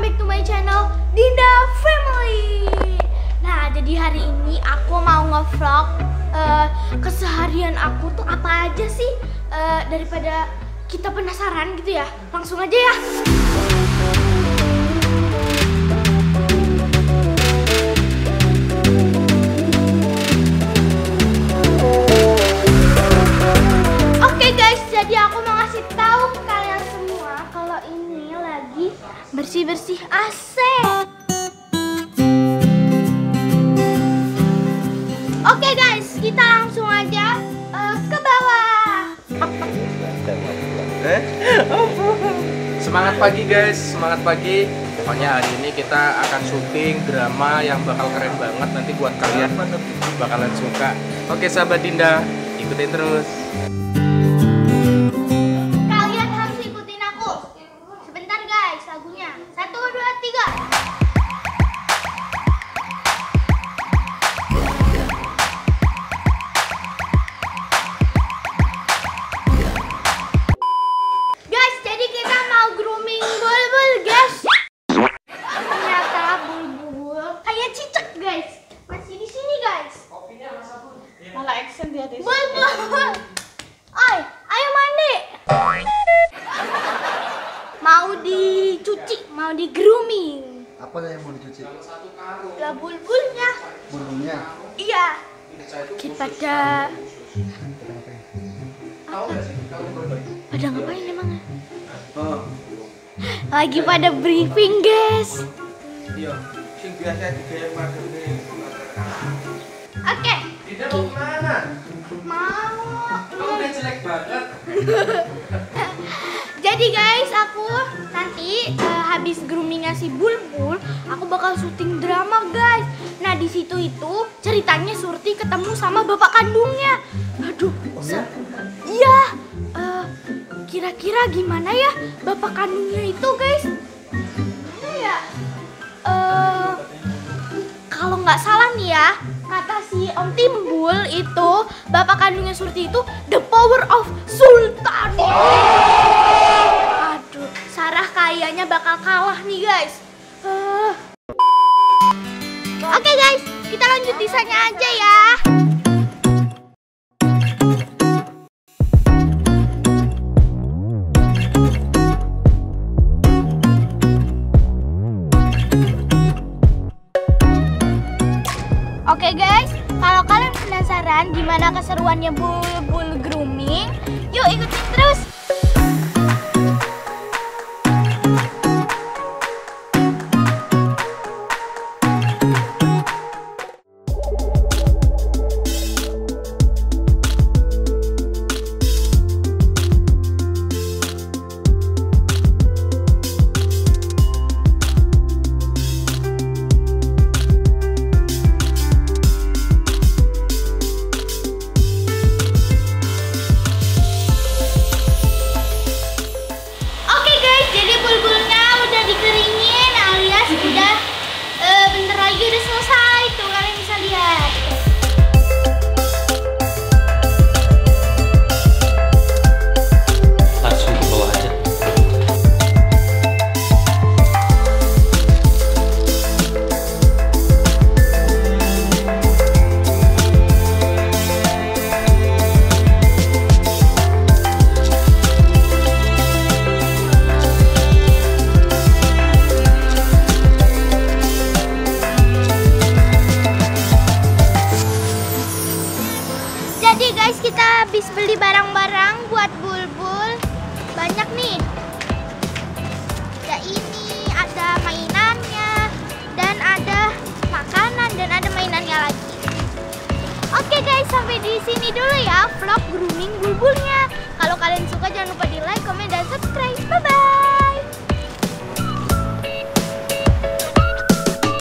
welcome back to my channel Dinda Family. Nah, jadi hari ini aku mau nge-vlog keseharian aku tuh apa aja sih, daripada kita penasaran gitu ya, langsung aja ya. Oke guys, jadi aku mau ngasih tahu ke kalian semua kalau ini lagi bersih-bersih AC. Oke guys, kita langsung aja ke bawah. Semangat pagi guys, semangat pagi. Pokoknya hari ini kita akan syuting drama yang bakal keren banget. Nanti buat kalian bakalan suka. Oke sahabat Dinda, ikutin terus. Kalian harus ikutin aku. Sebentar guys, lagunya 1, 2, 3. Bulbul, oi, ayo mandi. Mau dicuci, mau di grooming. Apa yang mau dicuci? Lah bulbulnya. Bulbulnya? Iya. Kita pada ngapain emangnya? Lagi pada briefing guys. Iya, sing biasa digayang mager nih. Oke. Dinda mau kemana? Kamu udah jelek banget. Jadi guys, aku nanti habis groomingnya si Bulbul, aku bakal syuting drama guys. Nah di situ itu ceritanya Surti ketemu sama bapak kandungnya. Aduh, iya. Kira-kira gimana ya bapak kandungnya itu guys? Gimana ya? Kalau nggak salah nih ya, kata si Om Timbul itu bapak kandungnya Surti itu the power of Sultan. Aduh, Sarah kayaknya bakal kalah nih guys. Oke guys, kita lanjut desainnya aja ya. Oke guys, kalau kalian penasaran gimana keseruannya Bulbul grooming, yuk ikutin terus. Kita habis beli barang-barang buat Bulbul, banyak nih. Ada ini, ada mainannya, dan ada makanan, dan ada mainannya lagi. Oke guys, sampai di sini dulu ya vlog grooming Bulbulnya. Kalau kalian suka jangan lupa di like, komen, dan subscribe. Bye bye.